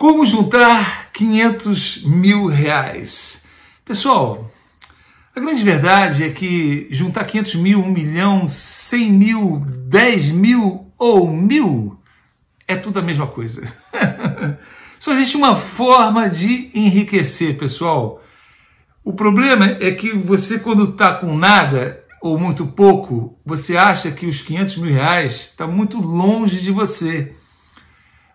Como juntar 500 mil reais? Pessoal, a grande verdade é que juntar 500 mil, 1 milhão, 100 mil, 10 mil ou 1000 é tudo a mesma coisa. Só existe uma forma de enriquecer, pessoal. O problema é que você, quando está com nada ou muito pouco, você acha que os 500 mil reais está muito longe de você.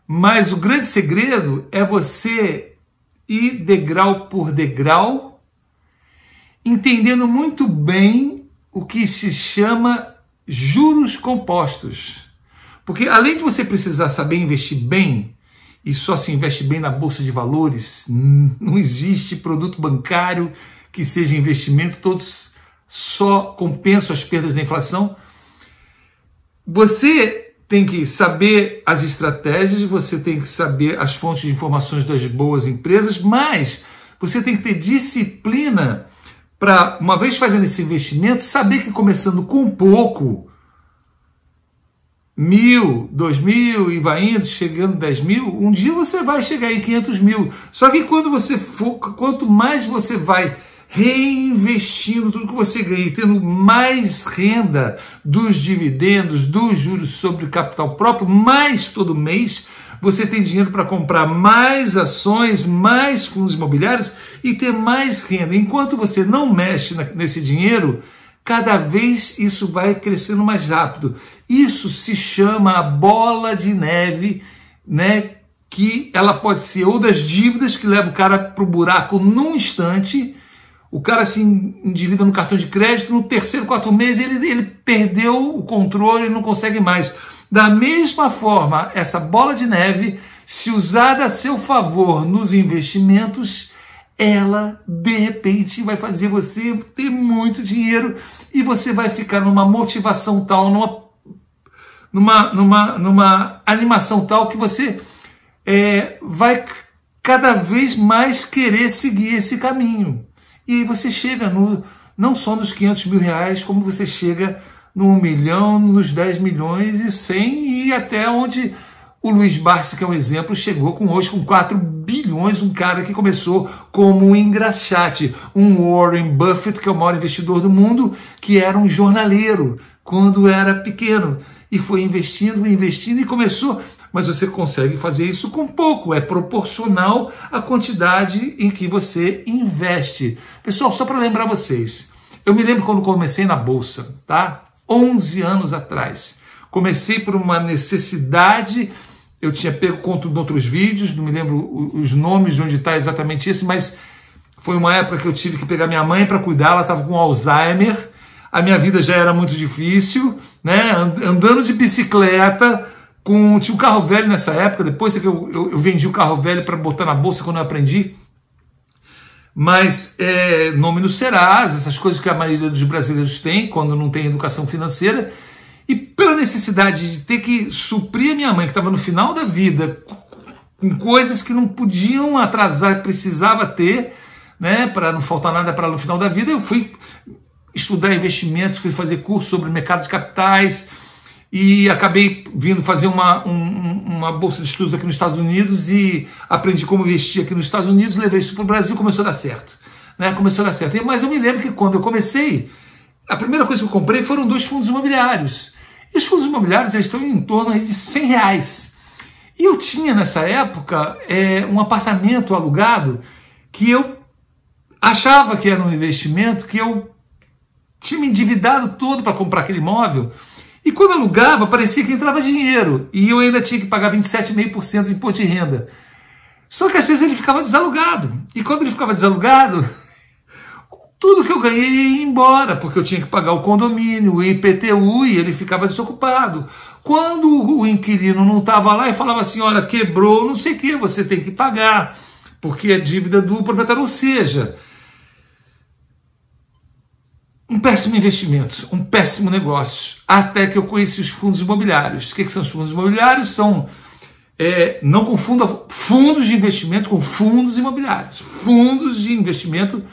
Mas o grande segredo é você ir degrau por degrau, entendendo muito bem o que se chama juros compostos. Porque além de você precisar saber investir bem, e só se investe bem na Bolsa de Valores, não existe produto bancário que seja investimento, todos só compensam as perdas da inflação. Você tem que saber as estratégias, você tem que saber as fontes de informações das boas empresas, mas você tem que ter disciplina para, uma vez fazendo esse investimento, saber que começando com pouco, 1.000, 2.000 e vai indo, chegando 10.000, um dia você vai chegar em 500 mil. Só que quando você for, quanto mais você vai reinvestindo tudo que você ganha, tendo mais renda dos dividendos, dos juros sobre o capital próprio, mais todo mês você tem dinheiro para comprar mais ações, mais fundos imobiliários e ter mais renda. Enquanto você não mexe nesse dinheiro, cada vez isso vai crescendo mais rápido. Isso se chama a bola de neve, né? Que ela pode ser ou das dívidas, que leva o cara para o buraco num instante. O cara se endivida no cartão de crédito, no terceiro, quarto mês, ele perdeu o controle e não consegue mais. Da mesma forma, essa bola de neve, se usada a seu favor nos investimentos, ela, de repente, vai fazer você ter muito dinheiro e você vai ficar numa motivação tal, numa animação tal, que você vai cada vez mais querer seguir esse caminho. E aí você chega não só nos 500 mil reais, como você chega no 1 milhão, nos 10 milhões e 100, e até onde o Luiz Barsi, que é um exemplo, chegou hoje com 4 bilhões, um cara que começou como um engraxate, um Warren Buffett, que é o maior investidor do mundo, que era um jornaleiro quando era pequeno, e foi investindo e começou. Mas você consegue fazer isso com pouco, é proporcional à quantidade em que você investe. Pessoal, só para lembrar vocês, eu me lembro quando comecei na Bolsa, tá? 11 anos atrás. Comecei por uma necessidade, eu tinha pego conta de outros vídeos, não me lembro os nomes de onde está exatamente isso, mas foi uma época que eu tive que pegar minha mãe para cuidar, ela estava com Alzheimer, a minha vida já era muito difícil, né? Andando de bicicleta, tinha um carro velho nessa época, depois que eu vendi o carro velho para botar na bolsa quando eu aprendi, mas nome no Serasa, essas coisas que a maioria dos brasileiros tem quando não tem educação financeira, e pela necessidade de ter que suprir a minha mãe, que estava no final da vida, com coisas que não podiam atrasar, precisava ter, né, para não faltar nada para no final da vida, eu fui estudar investimentos, fui fazer curso sobre mercado de capitais, e acabei vindo fazer uma bolsa de estudos aqui nos Estados Unidos e aprendi como investir aqui nos Estados Unidos, levei isso para o Brasil, começou a dar certo. Né? Começou a dar certo. Mas eu me lembro que quando eu comecei, a primeira coisa que eu comprei foram 2 fundos imobiliários. E os fundos imobiliários eles estão em torno aí de 100 reais. E eu tinha nessa época um apartamento alugado que eu achava que era um investimento, que eu tinha me endividado todo para comprar aquele imóvel. E quando alugava, parecia que entrava dinheiro. E eu ainda tinha que pagar 27,5% de imposto de renda. Só que às vezes ele ficava desalugado. E quando ele ficava desalugado, tudo que eu ganhei ia embora, porque eu tinha que pagar o condomínio, o IPTU, e ele ficava desocupado. Quando o inquilino não estava lá e falava assim, olha, quebrou, não sei o que, você tem que pagar, porque é dívida do proprietário, ou seja, um péssimo investimento, um péssimo negócio, até que eu conheci os fundos imobiliários. O que são os fundos imobiliários? São, não confunda fundos de investimento com fundos imobiliários. Fundos de investimento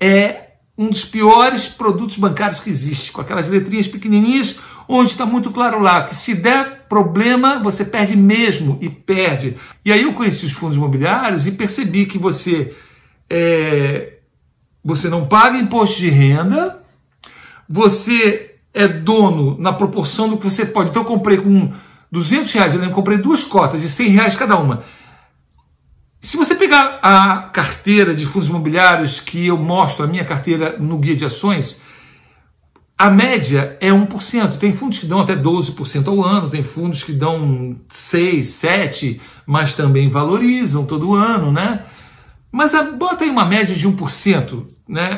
é um dos piores produtos bancários que existe, com aquelas letrinhas pequenininhas, onde está muito claro lá que se der problema, você perde mesmo e perde. E aí eu conheci os fundos imobiliários e percebi que você não paga imposto de renda, você é dono na proporção do que você pode. Então eu comprei com R$200, eu lembro, comprei duas cotas de R$100 cada uma. Se você pegar a carteira de fundos imobiliários que eu mostro, a minha carteira no guia de ações, a média é 1%. Tem fundos que dão até 12% ao ano, tem fundos que dão 6%, 7%, mas também valorizam todo ano, né? Mas bota aí uma média de 1%, né?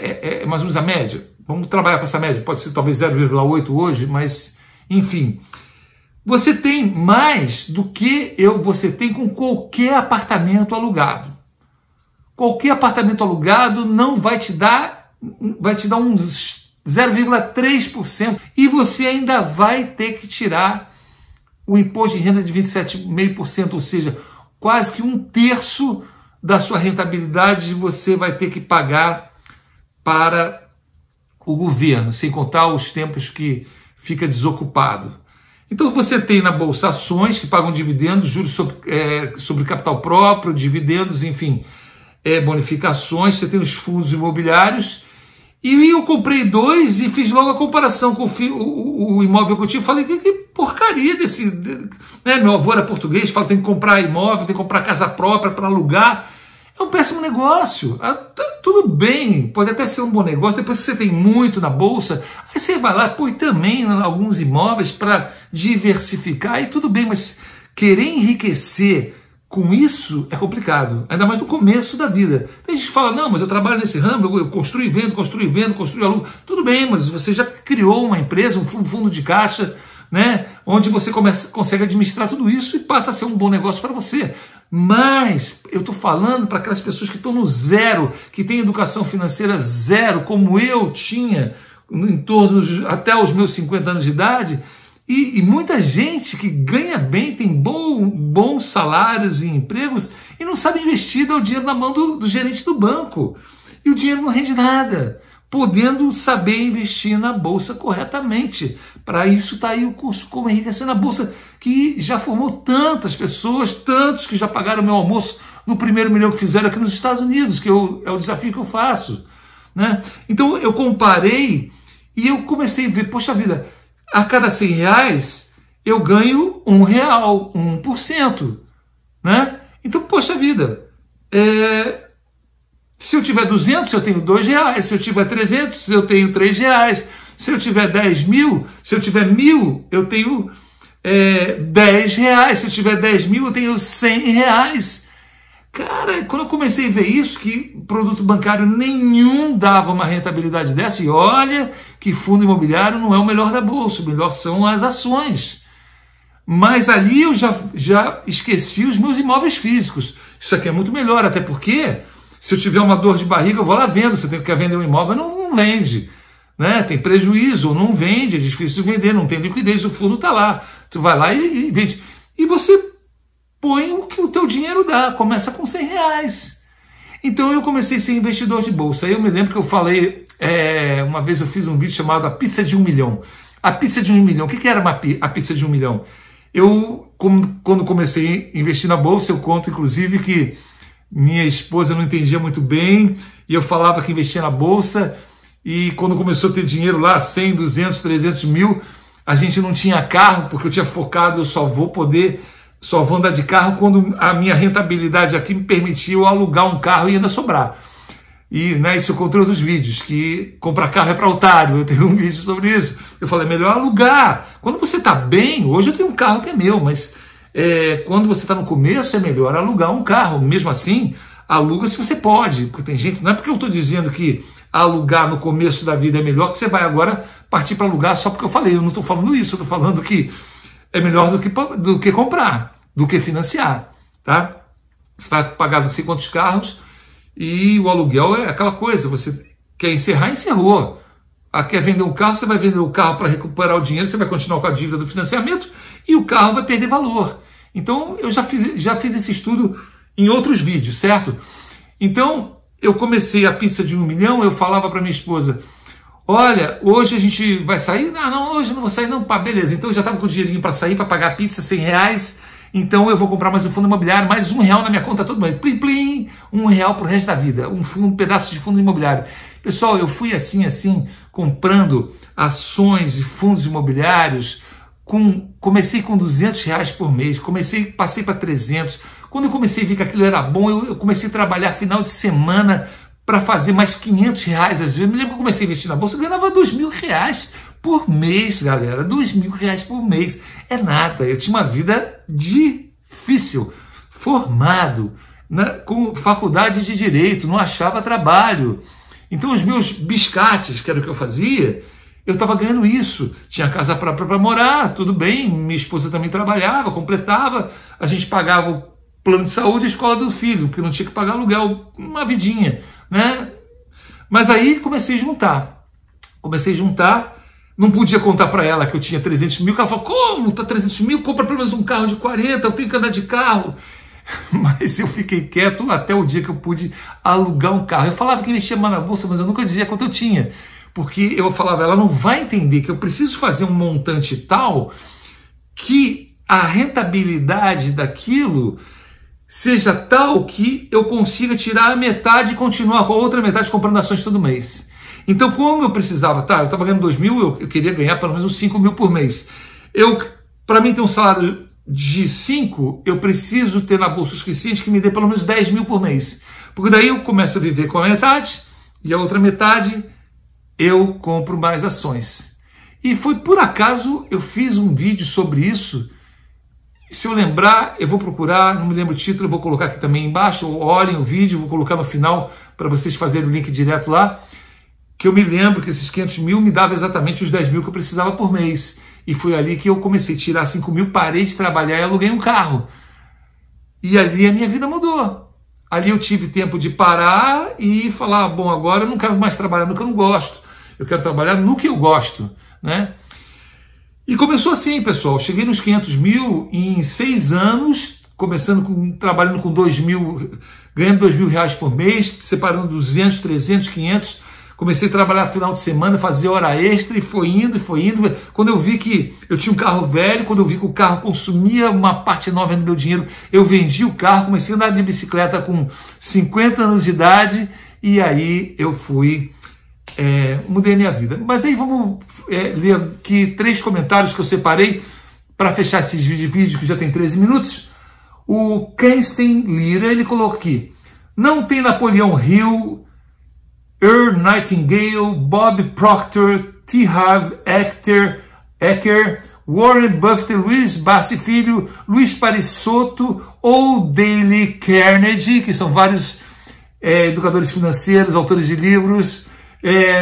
É mais ou menos a média. Vamos trabalhar com essa média, pode ser talvez 0,8 hoje, mas enfim. Você tem mais do que você tem com qualquer apartamento alugado. Qualquer apartamento alugado não vai te dar, uns 0,3%, e você ainda vai ter que tirar o imposto de renda de 27,5%, ou seja, quase que 1/3 da sua rentabilidade você vai ter que pagar para o governo, sem contar os tempos que fica desocupado. Então você tem na bolsa ações que pagam dividendos, juros sobre capital próprio, dividendos, enfim, bonificações, você tem os fundos imobiliários, e eu comprei dois e fiz logo a comparação com o imóvel que eu tinha, falei, que porcaria desse... Né? Meu avô era português, fala, tem que comprar imóvel, tem que comprar casa própria para alugar. É um péssimo negócio, tudo bem, pode até ser um bom negócio, depois que você tem muito na bolsa, aí você vai lá, põe também alguns imóveis para diversificar e tudo bem, mas querer enriquecer com isso é complicado, ainda mais no começo da vida. Tem gente que fala, não, mas eu trabalho nesse ramo, eu construo e vendo, construo e alugo, tudo bem, mas você já criou uma empresa, um fundo de caixa, né, onde você consegue administrar tudo isso e passa a ser um bom negócio para você. Mas eu estou falando para aquelas pessoas que estão no zero, que têm educação financeira zero, como eu tinha em torno até os meus 50 anos de idade, e muita gente que ganha bem, tem bons salários e empregos e não sabe investir, dá o dinheiro na mão do gerente do banco e o dinheiro não rende nada, podendo saber investir na bolsa corretamente. Para isso está aí o curso Como Enriquecer na Bolsa, que já formou tantas pessoas, tantos que já pagaram meu almoço no primeiro milhão que fizeram aqui nos Estados Unidos, que é o desafio que eu faço, né? Então eu comparei e eu comecei a ver, poxa vida, a cada R$100 eu ganho R$1, 1%, né? Então, poxa vida, se eu tiver 200, eu tenho R$2, se eu tiver 300, eu tenho R$3, se eu tiver 10.000, se eu tiver 1.000, eu tenho R$10, se eu tiver 10.000, eu tenho R$100. Cara, quando eu comecei a ver isso, que produto bancário nenhum dava uma rentabilidade dessa, e olha que fundo imobiliário não é o melhor da bolsa, o melhor são as ações. Mas ali eu já esqueci os meus imóveis físicos. Isso aqui é muito melhor, até porque... Se eu tiver uma dor de barriga, eu vou lá vendo. Se eu tenho que vender um imóvel, não vende, né? Tem prejuízo, não vende, é difícil vender, não tem liquidez, o fundo está lá. Tu vai lá e vende. E você põe o que o teu dinheiro dá, começa com R$100. Então eu comecei a ser investidor de bolsa. Eu me lembro que eu falei, uma vez eu fiz um vídeo chamado A Pizza de 1 Milhão. A Pizza de 1 Milhão, o que era a Pizza de 1 Milhão? Eu, quando comecei a investir na bolsa, eu conto inclusive que minha esposa não entendia muito bem e eu falava que investia na bolsa, e quando começou a ter dinheiro lá, 100, 200, 300 mil, a gente não tinha carro, porque eu tinha focado, eu só vou andar de carro quando a minha rentabilidade aqui me permitiu alugar um carro e ainda sobrar. E né, isso eu contei nos vídeos, que comprar carro é para otário, eu tenho um vídeo sobre isso. Eu falei, melhor alugar. Quando você está bem, hoje eu tenho um carro que é meu, mas... quando você está no começo, é melhor alugar um carro. Mesmo assim, aluga se você pode, porque tem gente, não é porque eu estou dizendo que alugar no começo da vida é melhor, que você vai agora partir para alugar só porque eu falei. Eu não estou falando isso, eu estou falando que é melhor do que comprar, do que financiar, tá? Você vai pagar não sei quantos carros e o aluguel é aquela coisa, você quer encerrar, encerrou. Quer vender um carro, você vai vender o carro para recuperar o dinheiro, você vai continuar com a dívida do financiamento e o carro vai perder valor. Então, eu já fiz esse estudo em outros vídeos, certo? Então, eu comecei a pizza de 1 milhão, eu falava para minha esposa, Olha, hoje a gente vai sair? Ah, não, hoje não vou sair não, pá, beleza. Então eu já estava com o dinheirinho para sair, para pagar a pizza, R$100. Então eu vou comprar mais um fundo imobiliário, mais R$1 na minha conta todo mês. Plim, plim, R$1 para o resto da vida. Um pedaço de fundo imobiliário. Pessoal, eu fui assim, comprando ações e fundos imobiliários. Comecei com R$200 por mês, passei para 300. Quando eu comecei a ver que aquilo era bom, eu comecei a trabalhar final de semana para fazer mais R$500 às vezes. Eu me lembro que eu comecei a investir na Bolsa, eu ganhava R$2.000 por mês, galera. R$2.000 por mês. É nada. Eu tinha uma vida difícil. Formado, com faculdade de Direito, não achava trabalho. Então os meus biscates, que era o que eu fazia, eu estava ganhando isso, tinha casa própria para morar, tudo bem, minha esposa também trabalhava, completava, a gente pagava o plano de saúde e a escola do filho, porque não tinha que pagar aluguel, uma vidinha, né? Mas aí comecei a juntar, não podia contar para ela que eu tinha 300 mil, que ela falou, como tá 300 mil? Compra pelo menos um carro de 40, eu tenho que andar de carro. Mas eu fiquei quieto até o dia que eu pude alugar um carro. Eu falava que investia mais na Bolsa, mas eu nunca dizia quanto eu tinha. Porque eu falava, ela não vai entender que eu preciso fazer um montante tal que a rentabilidade daquilo seja tal que eu consiga tirar a metade e continuar com a outra metade comprando ações todo mês. Então, como eu precisava, eu estava ganhando 2.000, eu queria ganhar pelo menos uns 5.000 por mês. Para mim ter um salário de 5, eu preciso ter na bolsa o suficiente que me dê pelo menos 10.000 por mês. Porque daí eu começo a viver com a metade e a outra metade eu compro mais ações. E foi por acaso, eu fiz um vídeo sobre isso. Se eu lembrar, eu vou procurar, não me lembro o título, eu vou colocar aqui também embaixo, ou olhem o vídeo, vou colocar no final para vocês fazerem o link direto lá, que eu me lembro que esses 500 mil me dava exatamente os 10.000 que eu precisava por mês. E foi ali que eu comecei a tirar 5.000, parei de trabalhar e aluguei um carro. E ali a minha vida mudou. Ali eu tive tempo de parar e falar, bom, agora eu não quero mais trabalhar no que eu não gosto. Eu quero trabalhar no que eu gosto, né? E começou assim, pessoal. Cheguei nos 500.000 em 6 anos, trabalhando com 2.000, ganhando R$2.000 por mês, separando 200, 300, 500. Comecei a trabalhar final de semana, fazer hora extra e foi indo. Quando eu vi que eu tinha um carro velho, quando eu vi que o carro consumia uma parte enorme do meu dinheiro, eu vendi o carro, comecei a andar de bicicleta com 50 anos de idade e aí eu fui... mudei minha vida. Mas aí vamos ler aqui 3 comentários que eu separei para fechar esses vídeos que já tem 13 minutos. O Ken Stein Lira, ele colocou aqui, não tem Napoleão Hill, Earl Nightingale, Bob Proctor, T. Harv Eker, Warren Buffett, Luiz Barsi Filho, Luiz Paris Soto ou Dale Carnegie, que são vários educadores financeiros, autores de livros,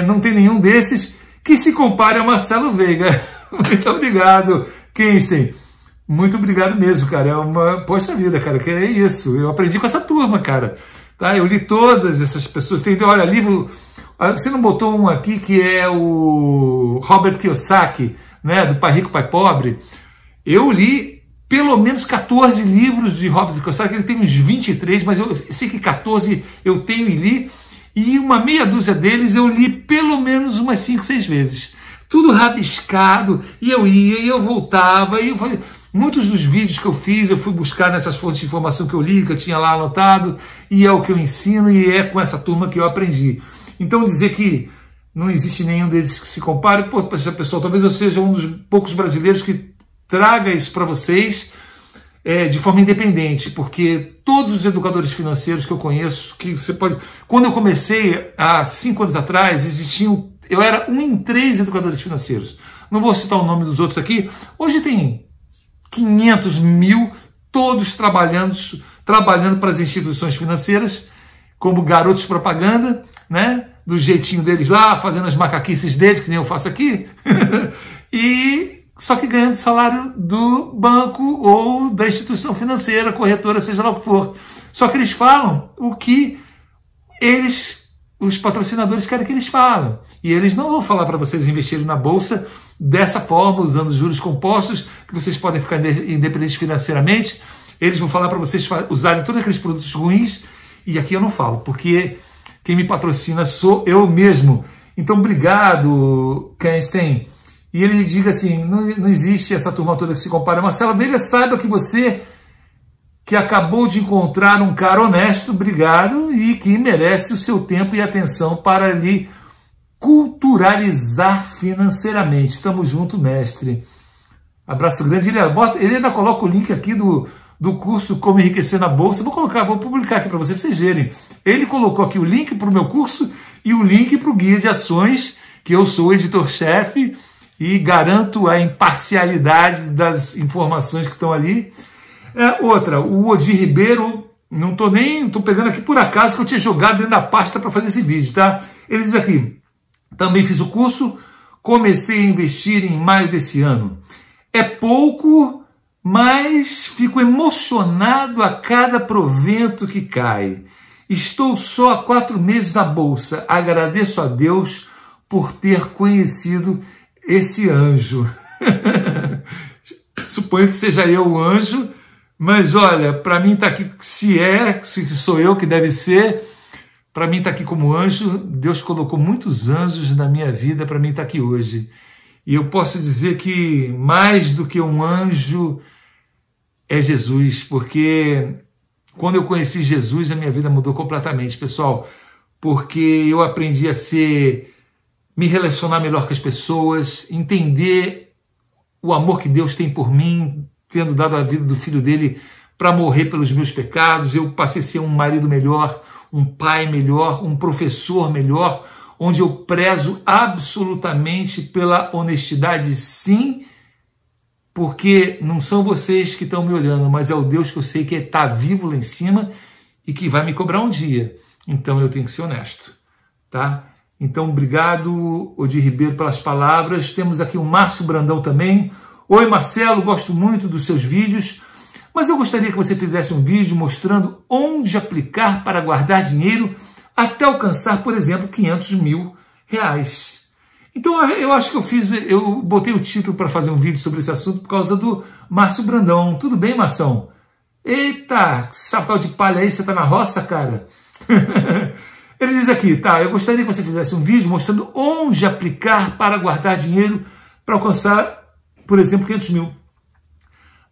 não tem nenhum desses que se compare a Marcelo Veiga. Muito obrigado, Ken Stein. Muito obrigado mesmo, cara. É uma... Poxa vida, cara, que é isso. Eu aprendi com essa turma, cara. Tá, eu li todas essas pessoas. Tem, olha, livro. Você não botou um aqui que é o Robert Kiyosaki, né? Do Pai Rico Pai Pobre. Eu li pelo menos 14 livros de Robert Kiyosaki. Ele tem uns 23, mas eu sei que 14 eu tenho e li. E uma meia dúzia deles eu li pelo menos umas 5, 6 vezes. Tudo rabiscado. E eu ia e eu voltava. E eu fazia... Muitos dos vídeos que eu fiz, eu fui buscar nessas fontes de informação que eu li, que eu tinha lá anotado, e é o que eu ensino, e é com essa turma que eu aprendi. Então dizer que não existe nenhum deles que se compare, pô, pessoal, talvez eu seja um dos poucos brasileiros que traga isso para vocês de forma independente, porque todos os educadores financeiros que eu conheço, que você pode... Quando eu comecei, há 5 anos atrás, existiam... Eu era um em 3 educadores financeiros. Não vou citar o nome dos outros aqui. Hoje tem... 500.000, todos trabalhando para as instituições financeiras, como garotos propaganda, né? Do jeitinho deles lá, fazendo as macaquices deles, que nem eu faço aqui, e só que ganhando salário do banco ou da instituição financeira, corretora, seja lá o que for. Só que eles falam o que os patrocinadores querem que eles falem. E eles não vão falar para vocês investirem na Bolsa dessa forma, usando juros compostos, que vocês podem ficar independentes financeiramente. Eles vão falar para vocês usarem todos aqueles produtos ruins. E aqui eu não falo, porque quem me patrocina sou eu mesmo. Então, obrigado, Ken Stein. E ele diga assim, não existe essa turma toda que se compara. Marcelo Veiga, saiba que você, que acabou de encontrar um cara honesto, obrigado, e que merece o seu tempo e atenção para lhe culturalizar financeiramente. Tamo junto, mestre. Abraço grande. Ele ainda coloca o link aqui do curso Como Enriquecer na Bolsa. Vou colocar, vou publicar aqui para vocês verem. Ele colocou aqui o link para o meu curso e o link para o Guia de Ações, que eu sou editor-chefe, e garanto a imparcialidade das informações que estão ali. Outra, o Odir Ribeiro, estou pegando aqui por acaso, que eu tinha jogado dentro da pasta para fazer esse vídeo, tá? Ele diz aqui, também fiz o curso, comecei a investir em maio desse ano. É pouco, mas fico emocionado a cada provento que cai. Estou só há 4 meses na Bolsa, agradeço a Deus por ter conhecido esse anjo. Suponho que seja eu o anjo, mas olha, para mim está aqui, se sou eu que deve ser, para mim está aqui como anjo. Deus colocou muitos anjos na minha vida para mim estar aqui hoje. E eu posso dizer que mais do que um anjo é Jesus, porque quando eu conheci Jesus a minha vida mudou completamente, pessoal, porque eu aprendi a me relacionar melhor com as pessoas, entender o amor que Deus tem por mim, tendo dado a vida do filho dele para morrer pelos meus pecados. Eu passei a ser um marido melhor, um pai melhor, um professor melhor, onde eu prezo absolutamente pela honestidade, sim, porque não são vocês que estão me olhando, mas é o Deus que eu sei que está vivo lá em cima e que vai me cobrar um dia. Então eu tenho que ser honesto, tá? Então, obrigado, Odir Ribeiro, pelas palavras. Temos aqui o Márcio Brandão também. Oi, Marcelo, gosto muito dos seus vídeos, mas eu gostaria que você fizesse um vídeo mostrando onde aplicar para guardar dinheiro até alcançar, por exemplo, 500 mil reais. Então, eu acho que eu botei o título para fazer um vídeo sobre esse assunto por causa do Márcio Brandão. Tudo bem, Marção? Eita, chapéu de palha aí, você tá na roça, cara? Ele diz aqui, tá, eu gostaria que você fizesse um vídeo mostrando onde aplicar para guardar dinheiro para alcançar, por exemplo, 500 mil.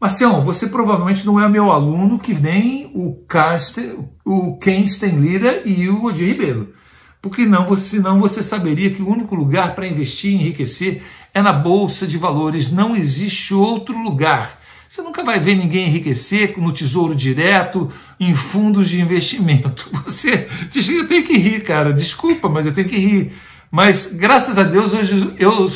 Marcião, você provavelmente não é meu aluno, que nem o Ken Stein Lira e o Odir Ribeiro, porque senão você saberia que o único lugar para investir e enriquecer é na Bolsa de Valores, não existe outro lugar. Você nunca vai ver ninguém enriquecer no Tesouro Direto, em fundos de investimento. Você diz que eu tenho que rir, cara. Desculpa, mas eu tenho que rir. Mas, graças a Deus, hoje eu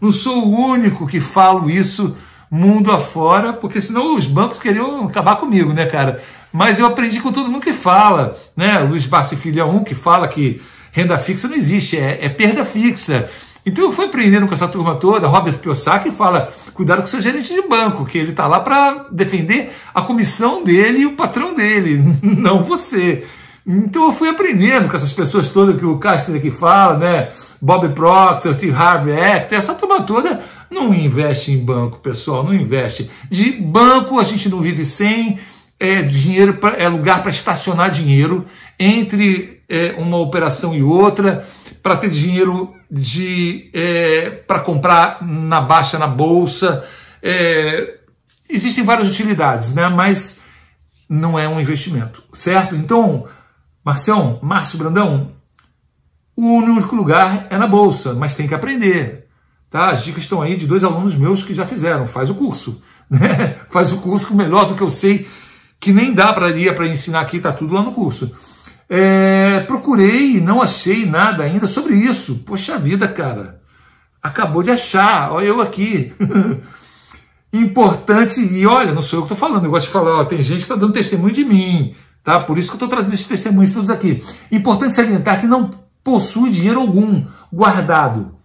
não sou o único que falo isso mundo afora, porque senão os bancos queriam acabar comigo, né, cara? Mas eu aprendi com todo mundo que fala, né? O Luiz Barsi Filho é um que fala que renda fixa não existe, é perda fixa. Então eu fui aprendendo com essa turma toda. Robert Kiyosaki fala, cuidado com o seu gerente de banco, que ele está lá para defender a comissão dele e o patrão dele, não você. Então eu fui aprendendo com essas pessoas todas que o Castro aqui fala, né? Bob Proctor, T. Harv Eker, essa turma toda não investe em banco, pessoal, não investe. De banco a gente não vive sem, é lugar para estacionar dinheiro entre uma operação e outra, para ter dinheiro para comprar na baixa, na bolsa. Existem várias utilidades, né? Mas não é um investimento, certo? Então, Márcio Brandão, o único lugar é na bolsa, mas tem que aprender, tá? As dicas estão aí de 2 alunos meus que já fizeram, faz o curso, né? Faz o curso melhor do que eu sei, que nem dá para ensinar aqui, tá tudo lá no curso. Procurei e não achei nada ainda sobre isso. Poxa vida, cara. Acabou de achar. Olha eu aqui. Importante. E olha, não sou eu que estou falando. Eu gosto de falar, ó, tem gente que está dando testemunho de mim, tá? Por isso que eu estou trazendo esses testemunhos todos aqui. Importante salientar que não possui dinheiro algum guardado.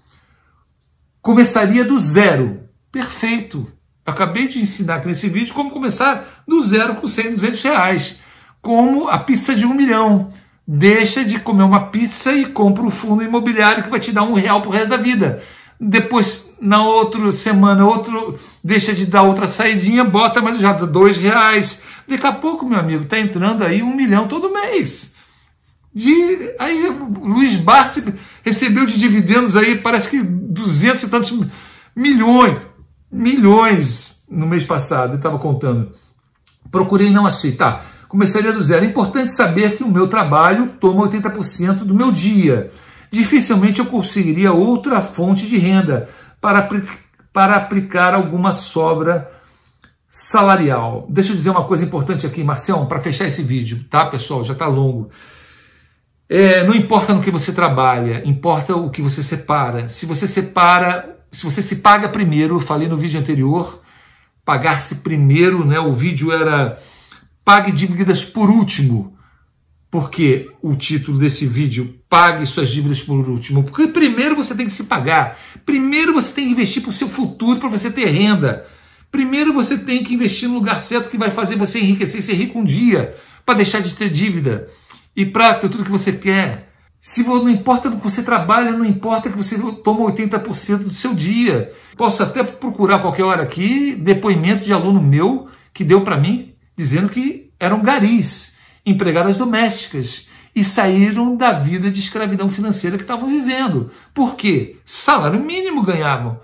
Começaria do zero. Perfeito. Eu acabei de ensinar aqui nesse vídeo como começar do zero com 100, 200 reais. Como a pizza de 1 milhão. Deixa de comer uma pizza e compra um fundo imobiliário que vai te dar R$1 pro resto da vida. Depois, na outra semana, deixa de dar outra saidinha, bota mais já R$2. Daqui a pouco, meu amigo, tá entrando aí 1 milhão todo mês. Aí Luiz Barsi recebeu de dividendos aí, parece que 200 e tantos milhões no mês passado, eu estava contando. Procurei e não achei, tá? Começaria do zero. É importante saber que o meu trabalho toma 80% do meu dia. Dificilmente eu conseguiria outra fonte de renda para aplicar alguma sobra salarial. Deixa eu dizer uma coisa importante aqui, Marcião, para fechar esse vídeo, tá, pessoal? Já está longo. Não importa no que você trabalha, importa o que você separa. Se você se paga primeiro, eu falei no vídeo anterior, pagar-se primeiro, né? O vídeo era Pague Dívidas por Último. Por que o título desse vídeo? Pague suas dívidas por último. Porque primeiro você tem que se pagar. Primeiro você tem que investir para o seu futuro, para você ter renda. Primeiro você tem que investir no lugar certo que vai fazer você enriquecer e ser rico um dia, para deixar de ter dívida e para ter tudo que você quer. Se não importa do que você trabalha, não importa que você toma 80% do seu dia. Posso até procurar qualquer hora aqui depoimento de aluno meu que deu para mim, dizendo que eram garis, empregadas domésticas, e saíram da vida de escravidão financeira que estavam vivendo. Por quê? Salário mínimo ganhavam.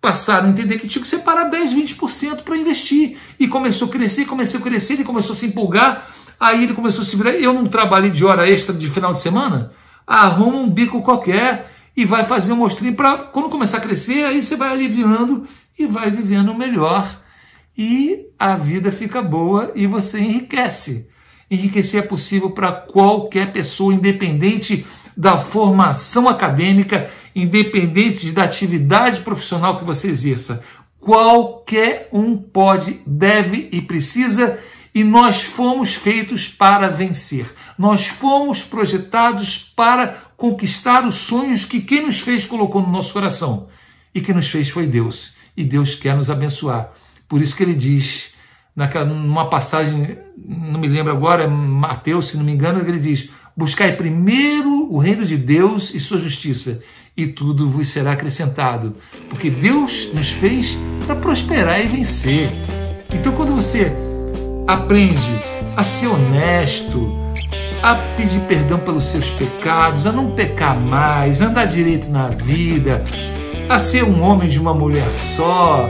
Passaram a entender que tinha que separar 10%, 20% para investir. E começou a crescer, ele começou a se empolgar, aí ele começou a se virar. Eu não trabalhei de hora extra de final de semana? Arruma um bico qualquer e vai fazer um mostrinho para quando começar a crescer, aí você vai aliviando e vai vivendo melhor. E a vida fica boa e você enriquece. Enriquecer é possível para qualquer pessoa, independente da formação acadêmica, independente da atividade profissional que você exerça. Qualquer um pode, deve e precisa, e nós fomos feitos para vencer. Nós fomos projetados para conquistar os sonhos que quem nos fez colocou no nosso coração. E quem nos fez foi Deus. E Deus quer nos abençoar. Por isso que ele diz, numa passagem, não me lembro agora, é Mateus, se não me engano, ele diz: buscai primeiro o reino de Deus e sua justiça, e tudo vos será acrescentado. Porque Deus nos fez para prosperar e vencer. Então, quando você aprende a ser honesto, a pedir perdão pelos seus pecados, a não pecar mais, a andar direito na vida, a ser um homem de uma mulher só,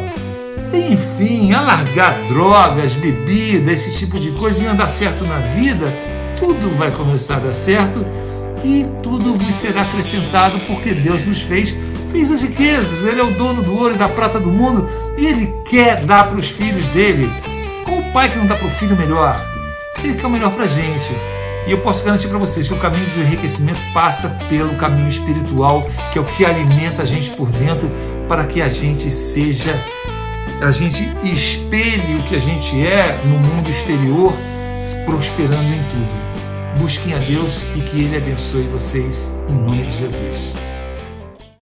enfim, a largar drogas, bebidas, esse tipo de coisa, e andar certo na vida, tudo vai começar a dar certo e tudo vos será acrescentado, porque Deus nos fez as riquezas. Ele é o dono do ouro e da prata do mundo, e Ele quer dar para os filhos dele. Como o pai que não dá para o filho melhor, Ele quer o melhor para a gente. E eu posso garantir para vocês que o caminho do enriquecimento passa pelo caminho espiritual, que é o que alimenta a gente por dentro, para que a gente espelhe o que a gente é no mundo exterior, prosperando em tudo. Busquem a Deus e que Ele abençoe vocês em nome de Jesus.